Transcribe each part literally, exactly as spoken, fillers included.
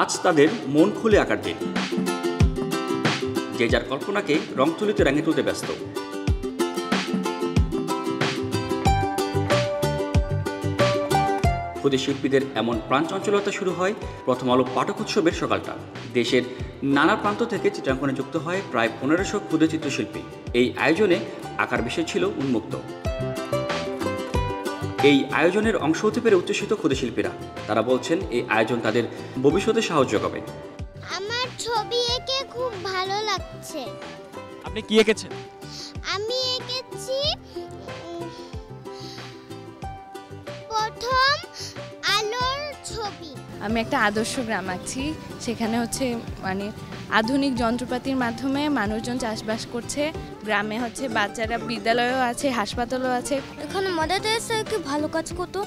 आज तादेर मन खुले आकार दिन जे जार कल्पना के रंगतुलिते रंगे तुलते व्यस्त। खुदे शिल्पीदेर एमन प्राणचंचलता शुरू हय प्रथम आलो पाठक उत्सवेर सकालटा। देशेर नाना प्रान्त थेके चित्रांकने जुक्त हय प्राय पंद्रशो खुदे चित्रशिल्पी। एई आयोजने आकार विषय छिलो उन्मुक्त। এই আয়োজনের অংশ হতে পেরে উচ্ছ্বসিত ক্ষুদেশিল্পীরা তারা বলছেন এই আয়োজন তাদের ভবিষ্যতে সাহায্য করবে। আমার ছবি এঁকে খুব ভালো লাগছে। আপনি কি এঁকেছেন? আমি এঁকেছি প্রথম আলোর ছবি। আমি একটা আদর্শ গ্রাম আছি, সেখানে হচ্ছে মানে আধুনিক যন্ত্রপাতির মাধ্যমে মানুষজন চাষবাস করছে। গ্রামে হচ্ছে বাচ্চারা বিদ্যালয়ও আছে, হাসপাতালও আছে। এখানে মজাটা আছে কি ভালো কাজ করতো,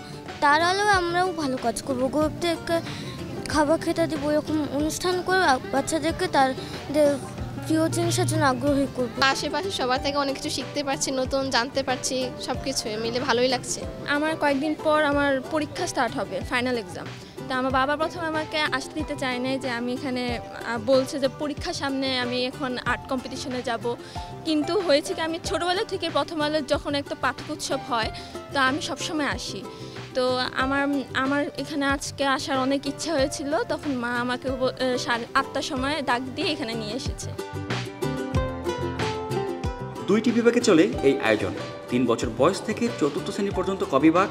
তার আলো আমরাও ভালো কাজ করবো। গরিবদেরকে খাবার খেতে দেবো, এরকম অনুষ্ঠান করে বাচ্চাদেরকে তাদের প্রিয় জিনিসের জন্য আগ্রহী করবো। আশেপাশে সবার থেকে অনেক কিছু শিখতে পারছি, নতুন জানতে পারছি, সব কিছু মিলে ভালোই লাগছে। আমার কয়েকদিন পর আমার পরীক্ষা স্টার্ট হবে, ফাইনাল এক্সাম। তো আমার বাবা প্রথমে আমাকে আসতে দিতে চায় নাই, যে আমি এখানে বলছে যে পরীক্ষার সামনে আমি এখন আর্ট কম্পিটিশনে যাব। কিন্তু হয়েছে কি আমি ছোটোবেলা থেকে প্রথম আলো যখন একটা পাঠক উৎসব হয় তো আমি সবসময় আসি। তো আমার আমার এখানে আজকে আসার অনেক ইচ্ছা হয়েছিল, তখন মা আমাকে সাড়ে আটটার সময় ডাক দিয়ে এখানে নিয়ে এসেছে। দুইটি বিভাগে চলে এই আয়োজন। তিন বছর বয়স থেকে চতুর্থ শ্রেণী পর্যন্ত ক বিভাগ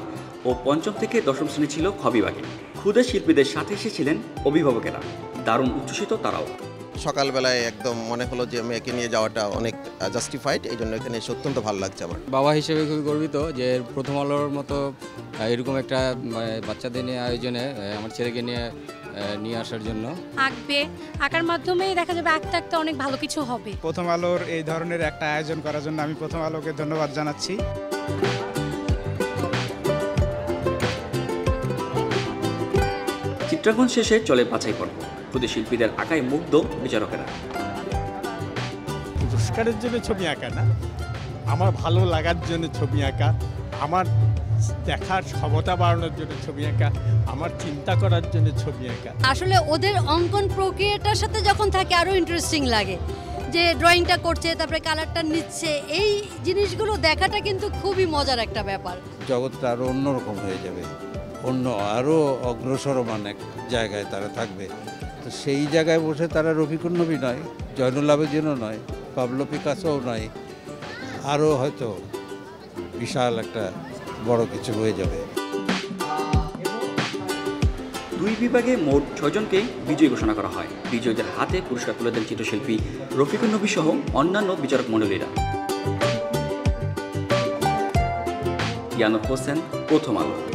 ও পঞ্চম থেকে দশম শ্রেণী ছিল খ বিভাগে। ক্ষুদে শিল্পীদের সাথে এসেছিলেন অভিভাবকেরা, দারুণ উচ্ছ্বসিত তারাও। সকালবেলায় একদম মনে হলো যে মেয়েকে নিয়ে যাওয়াটা অনেক জাস্টিফাইড, এই জন্য এখানে অত্যন্ত ভালো লাগছে। আমার বাবা হিসেবে খুবই গর্বিত যে প্রথম আলোর মতো এরকম একটা বাচ্চাদের নিয়ে আয়োজনে আমার ছেলেকে নিয়ে নিয়ে আসার জন্য। আঁকবে, আঁকার মাধ্যমেই দেখা যাবে আঁকতে আঁকতে অনেক ভালো কিছু হবে। প্রথম আলোর এই ধরনের একটা আয়োজন করার জন্য আমি প্রথম আলোকে ধন্যবাদ জানাচ্ছি। চিত্রাঙ্কন শেষে চলে বাছাই পর্ব। ক্ষুদে শিল্পীদের আঁকায় মুগ্ধ বিচারকেরা। পুরস্কারের জন্য ছবি আঁকা না, আমার ভালো লাগার জন্য ছবি আঁকা, আমার দেখার ক্ষমতা বাড়ানোর জন্য ছবি আঁকা, আমার চিন্তা করার জন্য ছবি আঁকা। আসলে ওদের অঙ্কন প্রক্রিয়াটার সাথে যখন থাকে আরও ইন্টারেস্টিং লাগে, যে ড্রয়িংটা করছে তারপরে কালারটা নিচ্ছে, এই জিনিসগুলো দেখাটা কিন্তু খুবই মজার একটা ব্যাপার। জগৎটা আরও অন্যরকম হয়ে যাবে, অন্য আরও অগ্রসরমান এক জায়গায় তারা থাকবে। তো সেই জায়গায় বসে তারা রফিকুন নবী নয়, জয়নুল আবেদিন নয়, পাবলো পিকাসোও নয়, আরও হয়তো বিশাল একটা বড় কিছু হয়ে যাবে। দুই বিভাগে মোট ছয়জনকে বিজয়ী ঘোষণা করা হয়। বিজয়ীদের হাতে পুরস্কার তুলে দেন চিত্রশিল্পী রফিকুন নবী সহ অন্যান্য বিচারক মণ্ডলীরা। ইয়ানুর হোসেন, প্রথম আলো।